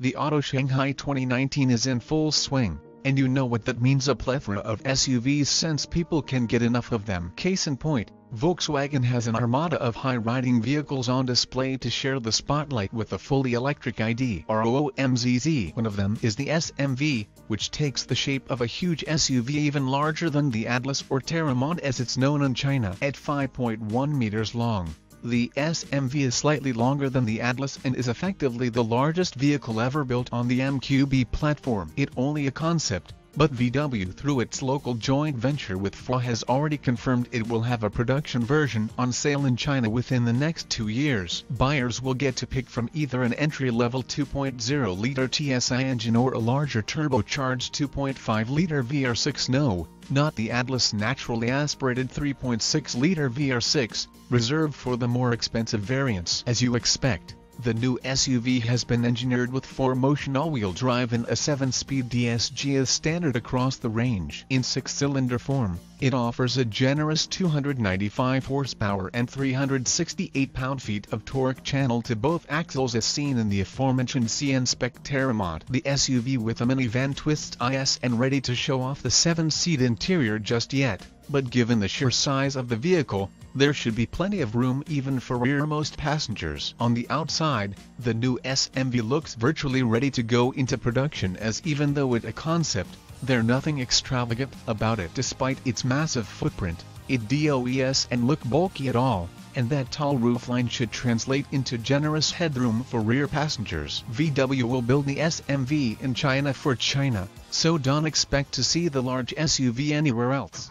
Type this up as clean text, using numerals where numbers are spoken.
The Auto Shanghai 2019 is in full swing, and you know what that means: a plethora of SUVs since people can get enough of them. Case in point, Volkswagen has an armada of high-riding vehicles on display to share the spotlight with the fully electric I.D. Roomzz. One of them is the SMV, which takes the shape of a huge SUV even larger than the Atlas or Teramont as it's known in China. At 5.1 meters long, the SMV is slightly longer than the Atlas and is effectively the largest vehicle ever built on the MQB platform. It's only a concept, but VW through its local joint venture with FAW has already confirmed it will have a production version on sale in China within the next 2 years. Buyers will get to pick from either an entry-level 2.0-liter TSI engine or a larger turbocharged 2.5-liter VR6. No, not the Atlas naturally aspirated 3.6-liter VR6, reserved for the more expensive variants. As you expect, the new SUV has been engineered with 4-motion all-wheel drive and a 7-speed DSG as standard across the range. In 6-cylinder form, it offers a generous 295 horsepower and 368 pound-feet of torque channel to both axles as seen in the aforementioned CN-Spec Teramont. The SUV with a minivan twist isn't ready to show off the 7-seat interior just yet, but given the sheer size of the vehicle, there should be plenty of room even for rearmost passengers. On the outside, the new SMV looks virtually ready to go into production, as even though it's a concept, there's nothing extravagant about it. Despite its massive footprint, it doesn't look bulky at all, and that tall roofline should translate into generous headroom for rear passengers. VW will build the SMV in China for China, so don't expect to see the large SUV anywhere else.